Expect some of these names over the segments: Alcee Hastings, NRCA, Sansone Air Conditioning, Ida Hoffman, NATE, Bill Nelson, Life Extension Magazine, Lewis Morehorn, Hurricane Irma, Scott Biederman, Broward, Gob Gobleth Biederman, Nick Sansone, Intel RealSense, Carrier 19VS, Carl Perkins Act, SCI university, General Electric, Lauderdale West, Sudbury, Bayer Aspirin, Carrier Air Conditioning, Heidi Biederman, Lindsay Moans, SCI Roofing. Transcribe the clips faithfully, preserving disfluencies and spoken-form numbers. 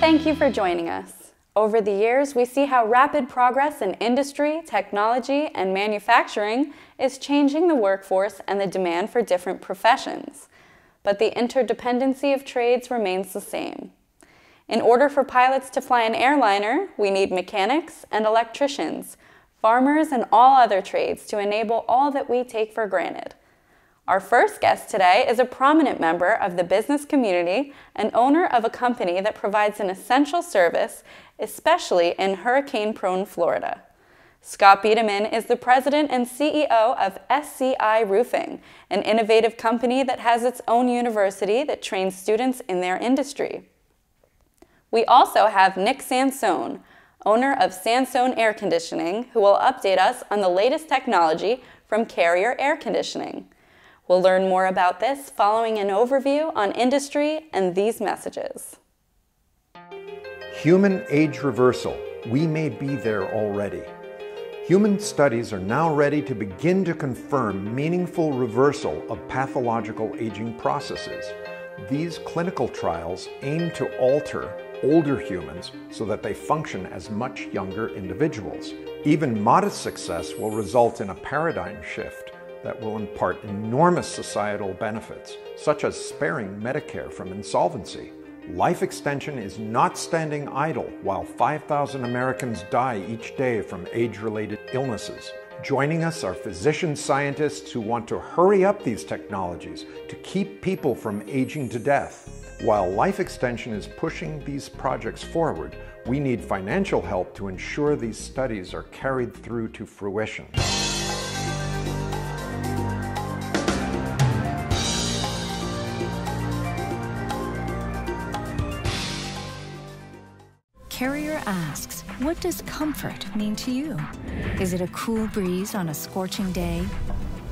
Thank you for joining us. Over the years, we see how rapid progress in industry, technology, and manufacturing is changing the workforce and the demand for different professions. But the interdependency of trades remains the same. In order for pilots to fly an airliner, we need mechanics and electricians, farmers, and all other trades to enable all that we take for granted. Our first guest today is a prominent member of the business community and owner of a company that provides an essential service, especially in hurricane-prone Florida. Scott Biederman is the president and C E O of S C I Roofing, an innovative company that has its own university that trains students in their industry. We also have Nick Sansone, owner of Sansone Air Conditioning, who will update us on the latest technology from Carrier Air Conditioning. We'll learn more about this following an overview on industry and these messages. Human age reversal. We may be there already. Human studies are now ready to begin to confirm meaningful reversal of pathological aging processes. These clinical trials aim to alter older humans so that they function as much younger individuals. Even modest success will result in a paradigm shift that will impart enormous societal benefits, such as sparing Medicare from insolvency. Life Extension is not standing idle while five thousand Americans die each day from age-related illnesses. Joining us are physician scientists who want to hurry up these technologies to keep people from aging to death. While Life Extension is pushing these projects forward, we need financial help to ensure these studies are carried through to fruition. Carrier asks, what does comfort mean to you? Is it a cool breeze on a scorching day?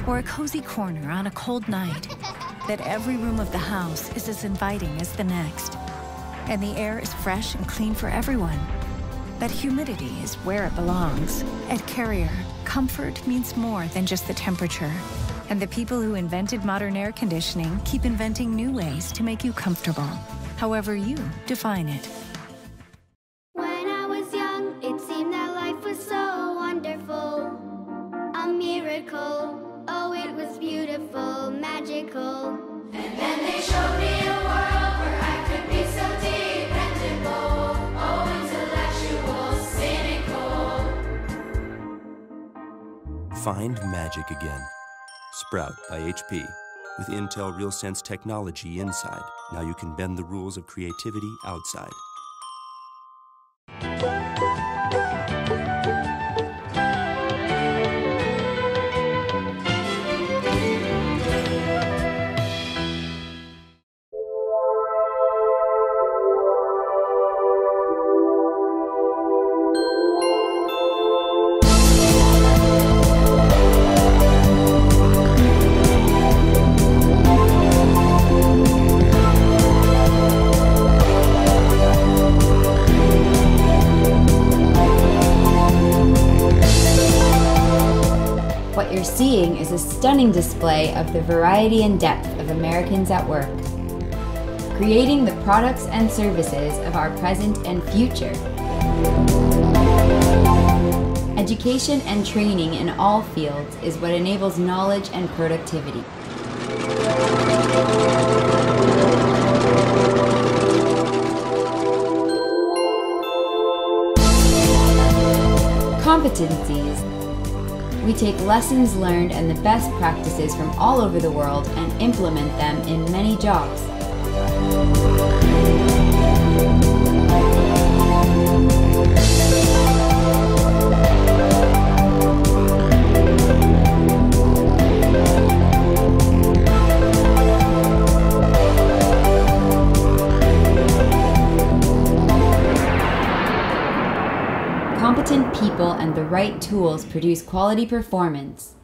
Or a cozy corner on a cold night? That every room of the house is as inviting as the next. And the air is fresh and clean for everyone. But humidity is where it belongs. At Carrier, comfort means more than just the temperature. And the people who invented modern air conditioning keep inventing new ways to make you comfortable, however you define it. Find magic again. Sprout by H P. With Intel RealSense technology inside, now you can bend the rules of creativity outside. A stunning display of the variety and depth of Americans at work, creating the products and services of our present and future. Education and training in all fields is what enables knowledge and productivity. Competencies. We take lessons learned and the best practices from all over the world and implement them in many jobs. Competent people and the right tools produce quality performance.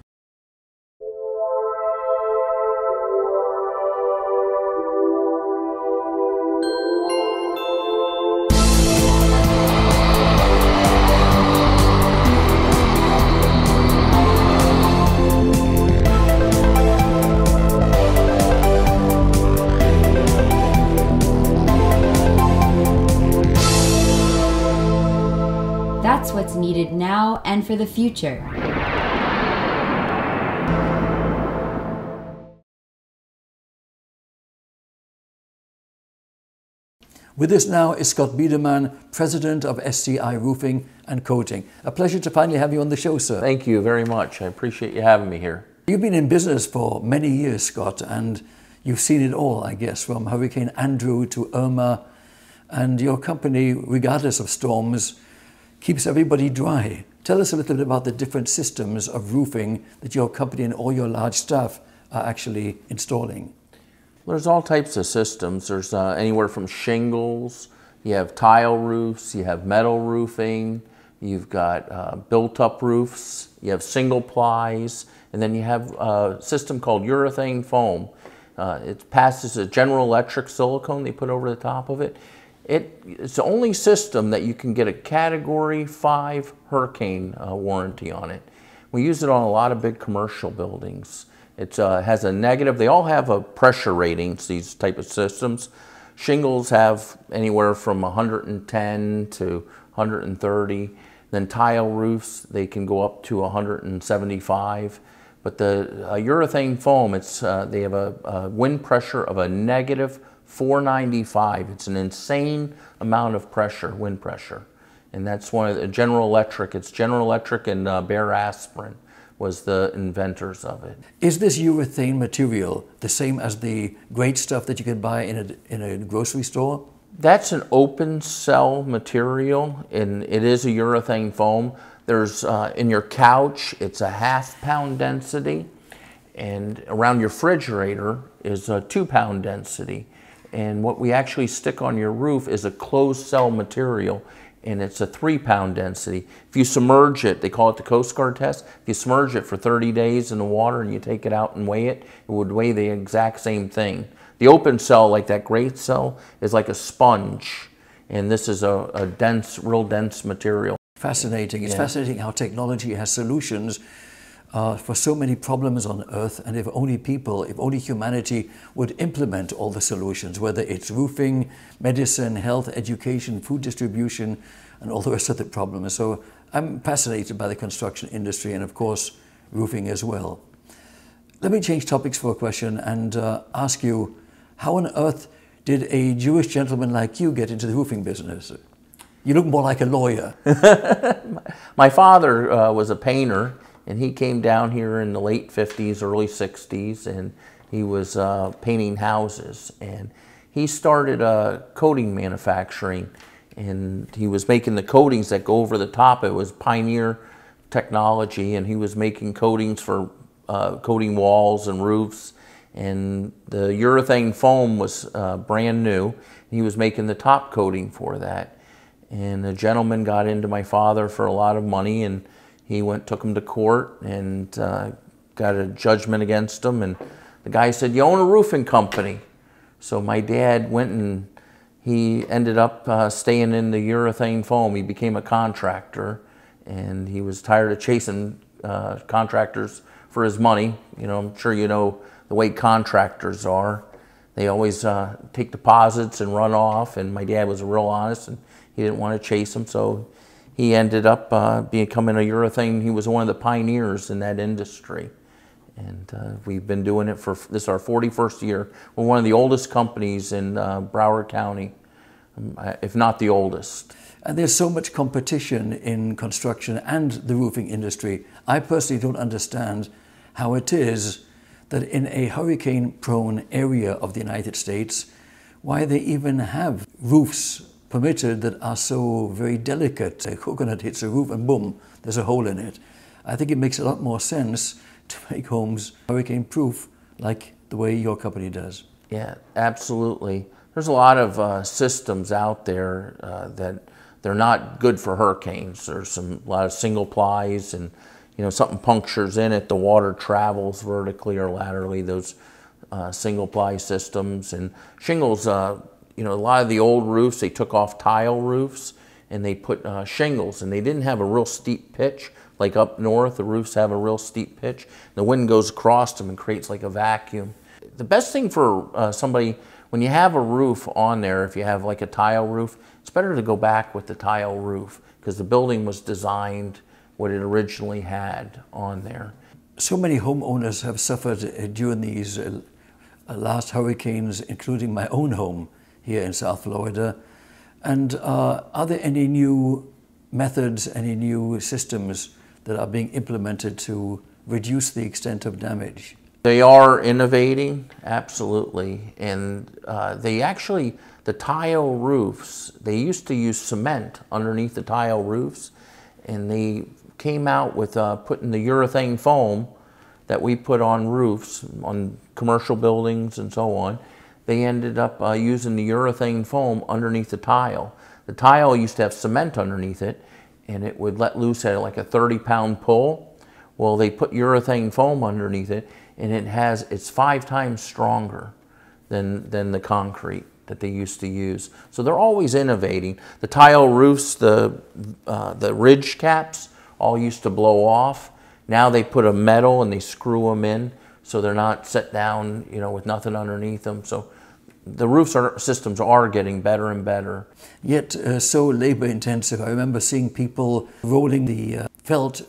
and for the future. With us now is Scott Biederman, President of S C I Roofing and Coating. A pleasure to finally have you on the show, sir. Thank you very much. I appreciate you having me here. You've been in business for many years, Scott, and you've seen it all, I guess, from Hurricane Andrew to Irma, and your company, regardless of storms, keeps everybody dry. Tell us a little bit about the different systems of roofing that your company and all your large staff are actually installing. Well, there's all types of systems. There's uh, anywhere from shingles, you have tile roofs, you have metal roofing, you've got uh, built-up roofs, you have single plies, and then you have a system called urethane foam. Uh, it passes a General Electric silicone they put over the top of it. It, it's the only system that you can get a Category five hurricane uh, warranty on it. We use it on a lot of big commercial buildings. It uh, has a negative. They all have a pressure ratings, these type of systems. Shingles have anywhere from one hundred ten to one hundred thirty. Then tile roofs, they can go up to one hundred seventy-five. But the uh, urethane foam, it's, uh, they have a, a wind pressure of a negative four ninety-five. It's an insane amount of pressure, wind pressure. And that's one of the General Electric. It's General Electric and uh, Bayer Aspirin was the inventors of it. Is this urethane material the same as the great stuff that you can buy in a, in a grocery store? That's an open cell material, and it is a urethane foam. There's, uh, in your couch, it's a half pound density, and around your refrigerator is a two pound density. And what we actually stick on your roof is a closed cell material, and it's a three pound density. If you submerge it, they call it the Coast Guard test, if you submerge it for thirty days in the water and you take it out and weigh it, it would weigh the exact same thing. The open cell, like that great cell, is like a sponge, and this is a, a dense, real dense material. Fascinating. It's yeah. fascinating how technology has solutions Uh, for so many problems on Earth, and if only people, if only humanity would implement all the solutions, whether it's roofing, medicine, health, education, food distribution, and all the rest of the problems. So I'm fascinated by the construction industry and, of course, roofing as well. Let me change topics for a question and uh, ask you, how on earth did a Jewish gentleman like you get into the roofing business? You look more like a lawyer. My father uh, was a painter. And he came down here in the late fifties, early sixties, and he was uh, painting houses. And he started uh, coating manufacturing, and he was making the coatings that go over the top. It was pioneer technology, and he was making coatings for uh, coating walls and roofs. And the urethane foam was uh, brand new. He was making the top coating for that. And the gentleman got into my father for a lot of money, and he went, took him to court, and uh, got a judgment against him. And the guy said, "You own a roofing company." So my dad went, and he ended up uh, staying in the urethane foam. He became a contractor, and he was tired of chasing uh, contractors for his money. You know, I'm sure you know the way contractors are. They always uh, take deposits and run off. And my dad was real honest, and he didn't want to chase them. So he ended up uh, becoming a urethane. He was one of the pioneers in that industry. And uh, we've been doing it for, this is our forty-first year. We're one of the oldest companies in uh, Broward County, if not the oldest. And there's so much competition in construction and the roofing industry. I personally don't understand how it is that in a hurricane-prone area of the United States, why they even have roofs permitted that are so very delicate. A coconut hits a roof and boom, there's a hole in it. I think it makes a lot more sense to make homes hurricane proof like the way your company does. Yeah, absolutely. There's a lot of uh, systems out there uh, that they're not good for hurricanes. There's some, a lot of single plies, and you know, something punctures in it, the water travels vertically or laterally, those uh, single ply systems. And shingles, uh, you know, a lot of the old roofs, they took off tile roofs and they put uh, shingles, and they didn't have a real steep pitch. Like up north, the roofs have a real steep pitch. The wind goes across them and creates like a vacuum. The best thing for uh, somebody, when you have a roof on there, if you have like a tile roof, it's better to go back with the tile roof, because the building was designed what it originally had on there. So many homeowners have suffered during these last hurricanes, including my own home here in South Florida. And uh, are there any new methods, any new systems that are being implemented to reduce the extent of damage? They are innovating, absolutely. And uh, they actually, the tile roofs, they used to use cement underneath the tile roofs, and they came out with uh, putting the urethane foam that we put on roofs, on commercial buildings and so on. They ended up uh, using the urethane foam underneath the tile. The tile used to have cement underneath it, and it would let loose at like a thirty pound pull. Well, they put urethane foam underneath it, and it has, it's five times stronger than, than the concrete that they used to use. So they're always innovating. The tile roofs, the, uh, the ridge caps, all used to blow off. Now they put a metal and they screw them in, so they're not set down, you know, with nothing underneath them. So the roofs are, systems are getting better and better. Yet uh, so labor intensive. I remember seeing people rolling the uh, felt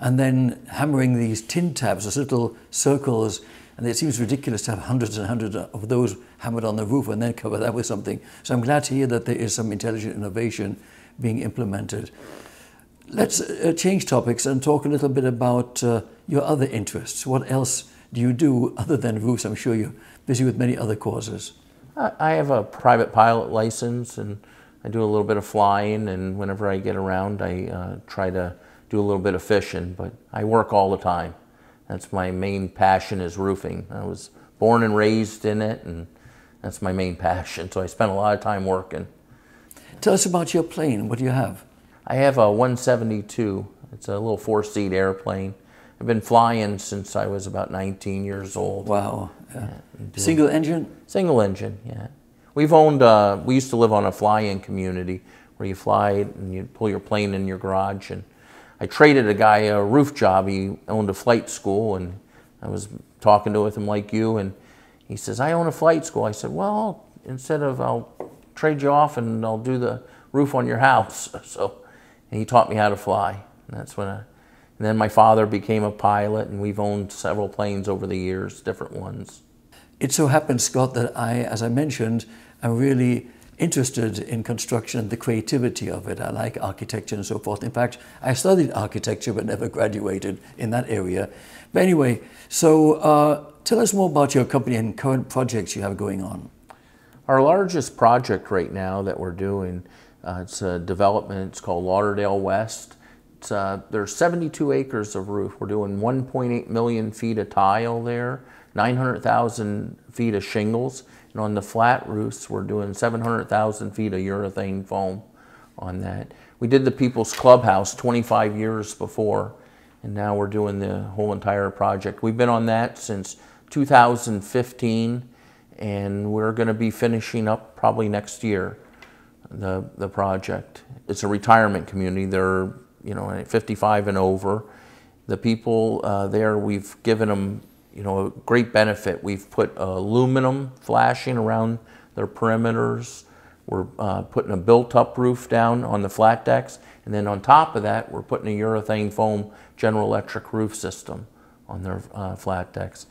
and then hammering these tin tabs, those little circles, and it seems ridiculous to have hundreds and hundreds of those hammered on the roof and then cover that with something. So I'm glad to hear that there is some intelligent innovation being implemented. Let's uh, change topics and talk a little bit about uh, your other interests. What else do you do other than roofs? I'm sure you're busy with many other causes. I have a private pilot license, and I do a little bit of flying, and whenever I get around, I uh, try to do a little bit of fishing, but I work all the time. That's my main passion, is roofing. I was born and raised in it, and that's my main passion, so I spend a lot of time working. Tell us about your plane. What do you have? I have a one seventy-two. It's a little four-seat airplane. I've been flying since I was about nineteen years old. Wow. Yeah. Single engine? Single engine, yeah. We've owned, uh, we used to live on a fly-in community where you fly and you pull your plane in your garage. And I traded a guy a roof job. He owned a flight school, and I was talking to him like you, and he says, I own a flight school. I said, well, instead of I'll trade you off and I'll do the roof on your house. So. And he taught me how to fly. And that's when I, and then my father became a pilot, and we've owned several planes over the years, different ones. It so happens, Scott, that I, as I mentioned, am really interested in construction and the creativity of it. I like architecture and so forth. In fact, I studied architecture but never graduated in that area. But anyway, so uh, tell us more about your company and current projects you have going on. Our largest project right now that we're doing, Uh, it's a development, it's called Lauderdale West. It's, uh, there's seventy-two acres of roof. We're doing one point eight million feet of tile there, nine hundred thousand feet of shingles, and on the flat roofs, we're doing seven hundred thousand feet of urethane foam on that. We did the People's Clubhouse twenty-five years before, and now we're doing the whole entire project. We've been on that since two thousand fifteen, and we're gonna be finishing up probably next year. The, the project. It's a retirement community. They're, you know, fifty-five and over. The people uh, there, we've given them, you know, a great benefit. We've put aluminum flashing around their perimeters. We're uh, putting a built-up roof down on the flat decks. And then on top of that, we're putting a urethane foam General Electric roof system on their uh, flat decks.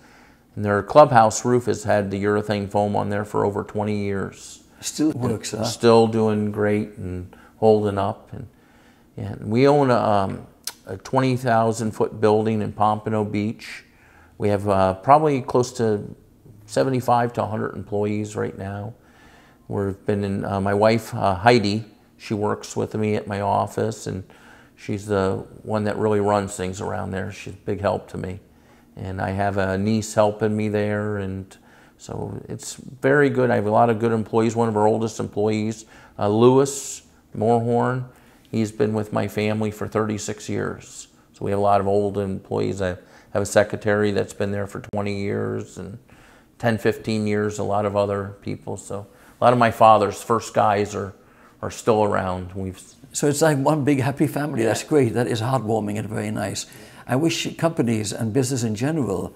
And their clubhouse roof has had the urethane foam on there for over twenty years. Still works, huh? Still doing great and holding up. And, yeah, and we own a, um, a twenty thousand foot building in Pompano Beach. We have uh, probably close to seventy-five to one hundred employees right now. We've been in, uh, my wife, uh, Heidi, she works with me at my office, and she's the one that really runs things around there. She's a big help to me. And I have a niece helping me there, and so it's very good. I have a lot of good employees. One of our oldest employees, uh, Lewis Morehorn, he's been with my family for thirty-six years. So we have a lot of old employees. I have a secretary that's been there for twenty years and ten, fifteen years, a lot of other people. So a lot of my father's first guys are, are still around. We've So it's like one big happy family. Yeah. That's great. That is heartwarming and very nice. I wish companies and business in general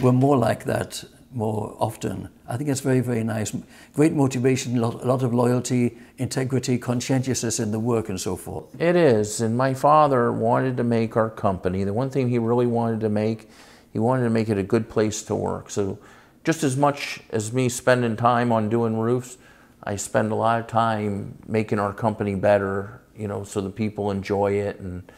were more like that. more often. I think it's very, very nice. Great motivation, a lot, a lot of loyalty, integrity, conscientiousness in the work and so forth. It is, and my father wanted to make our company, the one thing he really wanted to make, he wanted to make it a good place to work. So just as much as me spending time on doing roofs, I spend a lot of time making our company better, you know, so the people enjoy it. And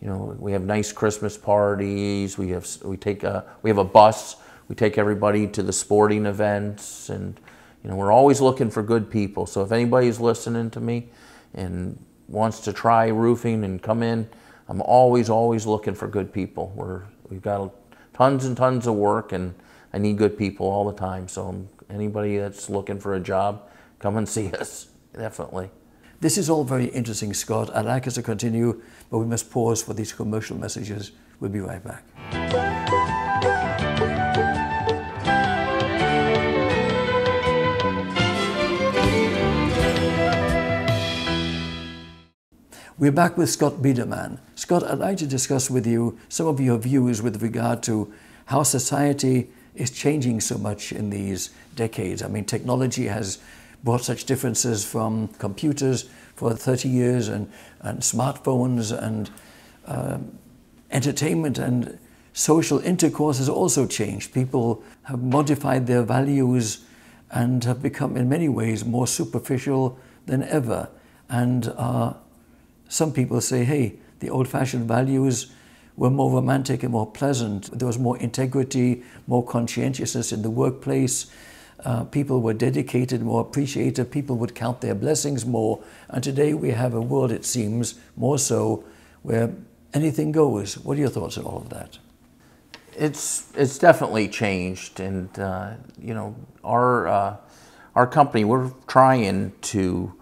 you know, we have nice Christmas parties. We have we take a we have a bus. We take everybody to the sporting events, and you know, we're always looking for good people. So if anybody's listening to me and wants to try roofing and come in, I'm always always looking for good people. We're we've got tons and tons of work, and I need good people all the time. So anybody that's looking for a job, come and see us, definitely. This is all very interesting, Scott. I'd like us to continue, but we must pause for these commercial messages. We'll be right back. We're back with Scott Biederman. Scott, I'd like to discuss with you some of your views with regard to how society is changing so much in these decades. I mean, technology has brought such differences from computers for thirty years and, and smartphones and um, entertainment and social intercourse has also changed. People have modified their values and have become in many ways more superficial than ever. And uh, some people say, hey, the old-fashioned values were more romantic and more pleasant. There was more integrity, more conscientiousness in the workplace. Uh, people were dedicated, more appreciative, people would count their blessings more. And today we have a world, it seems, more so, where anything goes. What are your thoughts on all of that? It's, it's definitely changed. And, uh, you know, our, uh, our company, we're trying to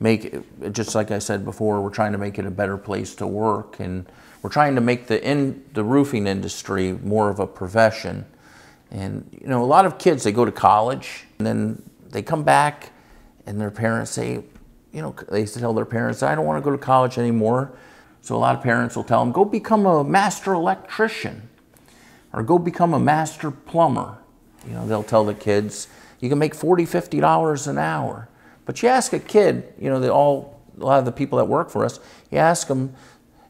make it, just like I said before, we're trying to make it a better place to work. And we're trying to make the, in, the roofing industry more of a profession. And, you know, a lot of kids, they go to college and then they come back and their parents say, you know, they used to tell their parents, I don't want to go to college anymore. So a lot of parents will tell them, go become a master electrician or go become a master plumber. You know, they'll tell the kids, you can make forty, fifty dollars an hour. But you ask a kid, you know, they all, a lot of the people that work for us, you ask them,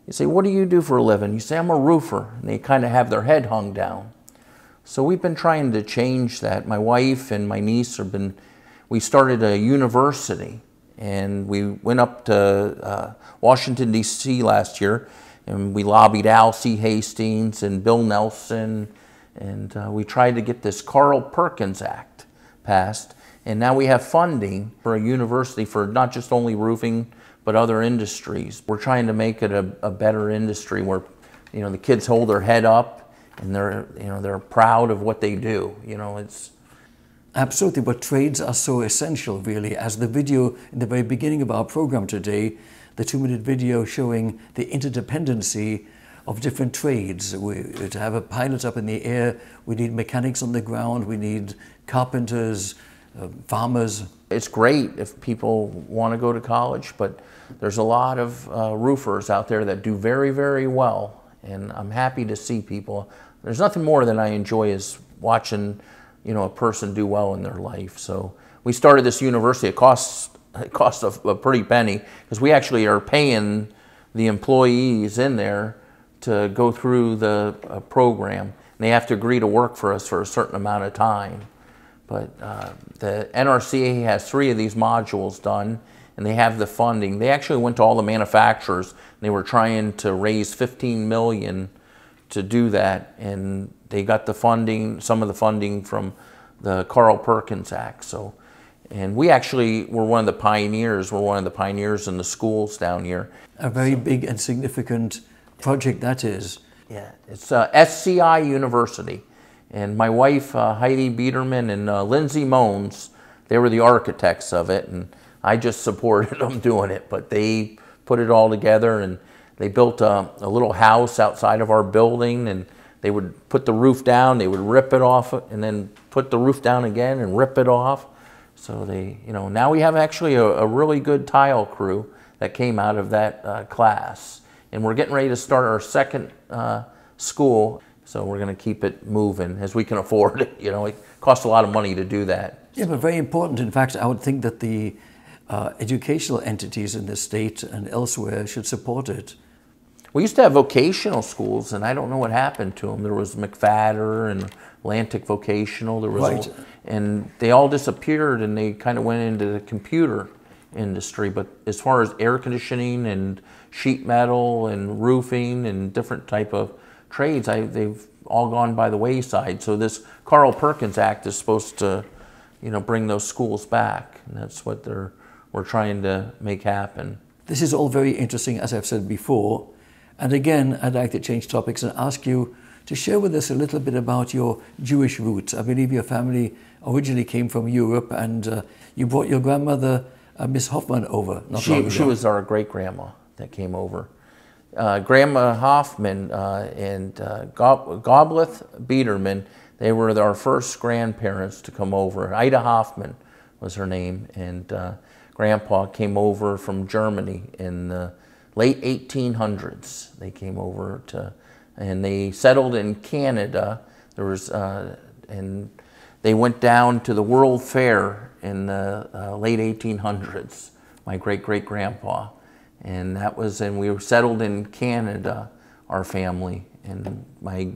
you say, what do you do for a living? You say, I'm a roofer. And they kind of have their head hung down. So we've been trying to change that. My wife and my niece have been, we started a university and we went up to uh, Washington, D C last year and we lobbied Alcee Hastings and Bill Nelson and uh, we tried to get this Carl Perkins Act passed. And now we have funding for a university for not just only roofing, but other industries. We're trying to make it a, a better industry where, you know, the kids hold their head up and they're, you know, they're proud of what they do. You know, it's absolutely. But trades are so essential, really. As the video in the very beginning of our program today, the two-minute video showing the interdependency of different trades. We, to have a pilot up in the air, we need mechanics on the ground. We need carpenters, uh, farmers. It's great if people want to go to college, but there's a lot of uh, roofers out there that do very, very well. And I'm happy to see people. There's nothing more than I enjoy is watching, you know, a person do well in their life. So we started this university. It costs it costs a, a pretty penny because we actually are paying the employees in there to go through the uh, program. And they have to agree to work for us for a certain amount of time. But uh, the N R C A has three of these modules done. And they have the funding. They actually went to all the manufacturers and they were trying to raise fifteen million dollars to do that. And they got the funding, some of the funding from the Carl Perkins Act. So, and we actually were one of the pioneers. We're one of the pioneers in the schools down here. A very so, big and significant project that is. Yeah, it's uh, S C I University. And my wife, uh, Heidi Biederman and uh, Lindsay Moans, they were the architects of it. And I just supported them doing it, but they put it all together and they built a, a little house outside of our building and they would put the roof down, they would rip it off and then put the roof down again and rip it off. So they, you know, now we have actually a, a really good tile crew that came out of that uh, class. And we're getting ready to start our second uh, school. So we're gonna keep it moving as we can afford it. You know, it costs a lot of money to do that. Yeah, but very important. In fact, I would think that the uh, educational entities in this state and elsewhere should support it. We used to have vocational schools, and I don't know what happened to them. There was McFadder and Atlantic Vocational. There was, right. And they all disappeared, and they kind of went into the computer industry. But as far as air conditioning and sheet metal and roofing and different type of trades, I, they've all gone by the wayside. So this Carl Perkins Act is supposed to, you know, bring those schools back, and that's what they're we're trying to make happen. This is all very interesting, as I've said before. And again, I'd like to change topics and ask you to share with us a little bit about your Jewish roots. I believe your family originally came from Europe, and uh, you brought your grandmother, uh, Miss Hoffman, over. Not she, long ago. She was our great-grandma that came over. Uh, Grandma Hoffman uh, and uh, Gob Gobleth Biederman, they were our first grandparents to come over. Ida Hoffman was her name, and uh, Grandpa came over from Germany in the late eighteen hundreds. They came over to, and they settled in Canada. There was, uh, and they went down to the World Fair in the uh, late eighteen hundreds, my great-great-grandpa. And that was, and we were settled in Canada, our family. And my,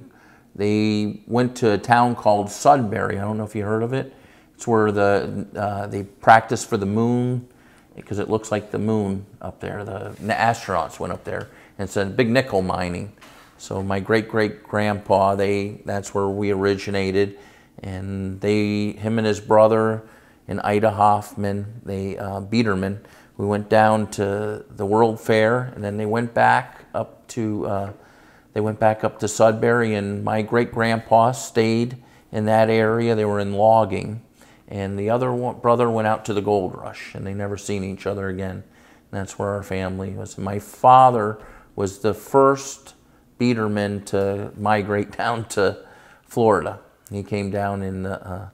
they went to a town called Sudbury. I don't know if you heard of it. It's where the, uh, they practice for the moon, because it looks like the moon up there. The, the astronauts went up there. And it's a big nickel mining. So my great-great-grandpa, they, that's where we originated. And they, him and his brother, and Ida Hoffman, they, uh, Biederman, we went down to the World Fair, and then they went back up to, uh, they went back up to Sudbury, and my great-grandpa stayed in that area. They were in logging. And the other one, brother went out to the gold rush, and they never seen each other again. And that's where our family was. My father was the first Biederman to migrate down to Florida. He came down in the, uh,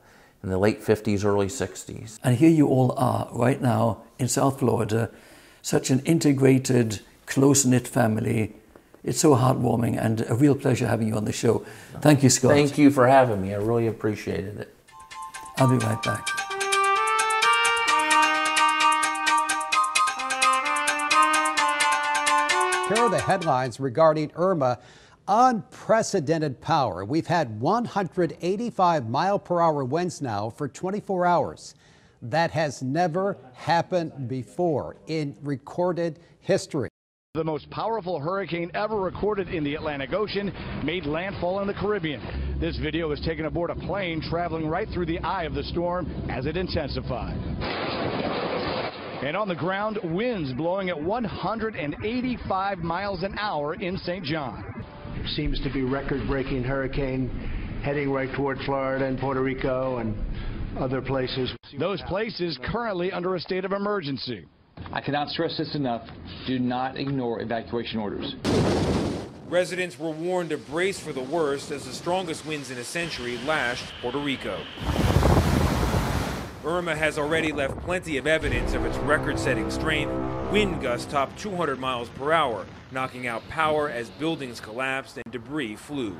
in the late fifties, early sixties. And here you all are right now in South Florida, such an integrated, close-knit family. It's so heartwarming and a real pleasure having you on the show. Thank you, Scott. Thank you for having me. I really appreciated it. I'll be right back. Here are the headlines regarding Irma. Unprecedented power. We've had one hundred eighty-five mile per hour winds now for twenty-four hours. That has never happened before in recorded history. The most powerful hurricane ever recorded in the Atlantic Ocean made landfall in the Caribbean. This video was taken aboard a plane traveling right through the eye of the storm as it intensified. And on the ground, winds blowing at one hundred eighty-five miles an hour in Saint John. Seems to be record-breaking hurricane heading right toward Florida and Puerto Rico and other places. Those places currently under a state of emergency. I cannot stress this enough. Do not ignore evacuation orders. Residents were warned to brace for the worst as the strongest winds in a century lashed Puerto Rico. Irma has already left plenty of evidence of its record-setting strength. Wind gusts topped two hundred miles per hour, knocking out power as buildings collapsed and debris flew.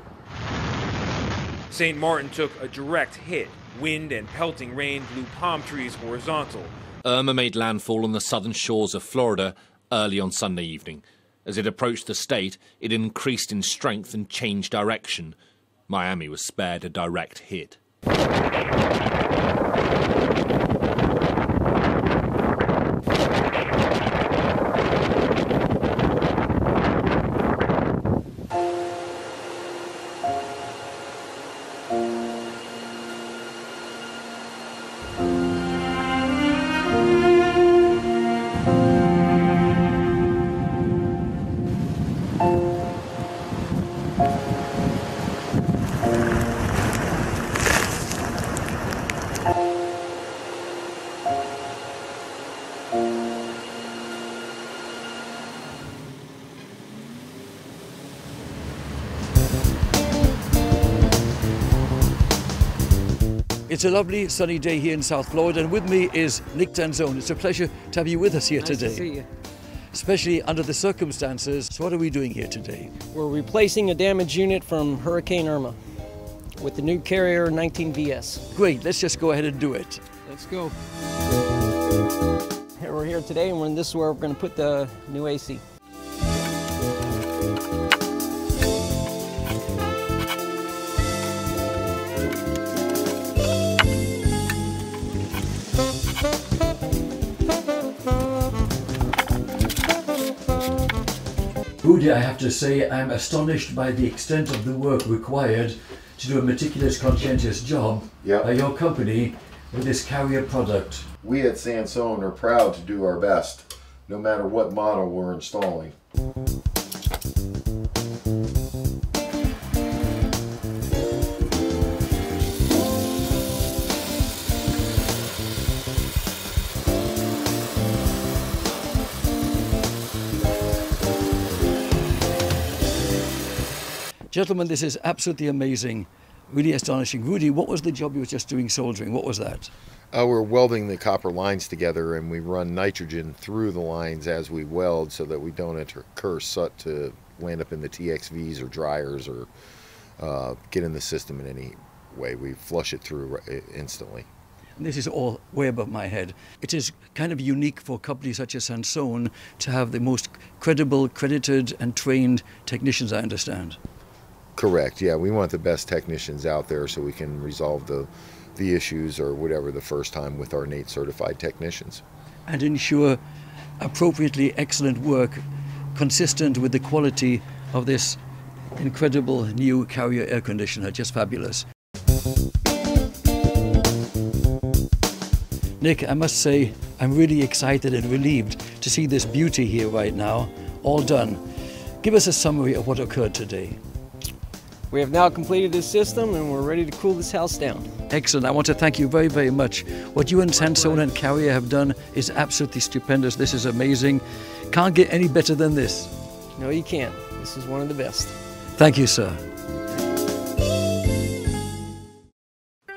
Saint Martin took a direct hit. Wind and pelting rain blew palm trees horizontal. Irma made landfall on the southern shores of Florida early on Sunday evening. As it approached the state, it increased in strength and changed direction. Miami was spared a direct hit. It's a lovely sunny day here in South Florida, and with me is Nick Sansone. It's a pleasure to have you with us here nice today. To see you. Especially under the circumstances. So what are we doing here today? We're replacing a damaged unit from Hurricane Irma. with the new Carrier nineteen V S. Great, let's just go ahead and do it. Let's go. Here, we're here today, and we're in this where we're going to put the new A C. Rudy, I have to say, I'm astonished by the extent of the work required to do a meticulous, conscientious job yep. by your company with this Carrier product. We at Sansone are proud to do our best, no matter what model we're installing. Gentlemen, this is absolutely amazing, really astonishing. Rudy, what was the job you were just doing soldering? What was that? Uh, we're welding the copper lines together, and we run nitrogen through the lines as we weld so that we don't incur soot to land up in the T X Vs or dryers or uh, get in the system in any way. We flush it through instantly. This is all way above my head. It is kind of unique for companies such as Sansone to have the most credible, credited, and trained technicians, I understand. Correct, yeah, we want the best technicians out there so we can resolve the, the issues or whatever the first time with our NATE certified technicians. And ensure appropriately excellent work consistent with the quality of this incredible new Carrier air conditioner, just fabulous. Nick, I must say I'm really excited and relieved to see this beauty here right now, all done. Give us a summary of what occurred today. We have now completed this system, and we're ready to cool this house down. Excellent. I want to thank you very, very much. What you and Sansone and Carrier have done is absolutely stupendous. This is amazing. Can't get any better than this. No, you can't. This is one of the best. Thank you, sir.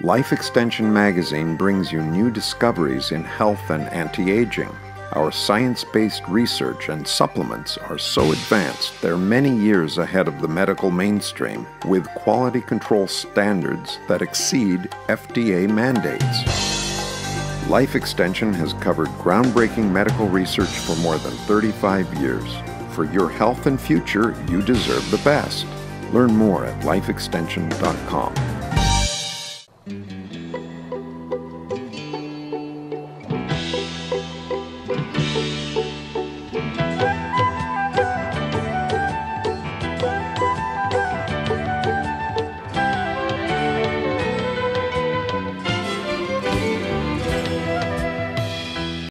Life Extension Magazine brings you new discoveries in health and anti-aging. Our science-based research and supplements are so advanced, they're many years ahead of the medical mainstream, with quality control standards that exceed F D A mandates. Life Extension has covered groundbreaking medical research for more than thirty-five years. For your health and future, you deserve the best. Learn more at life extension dot com.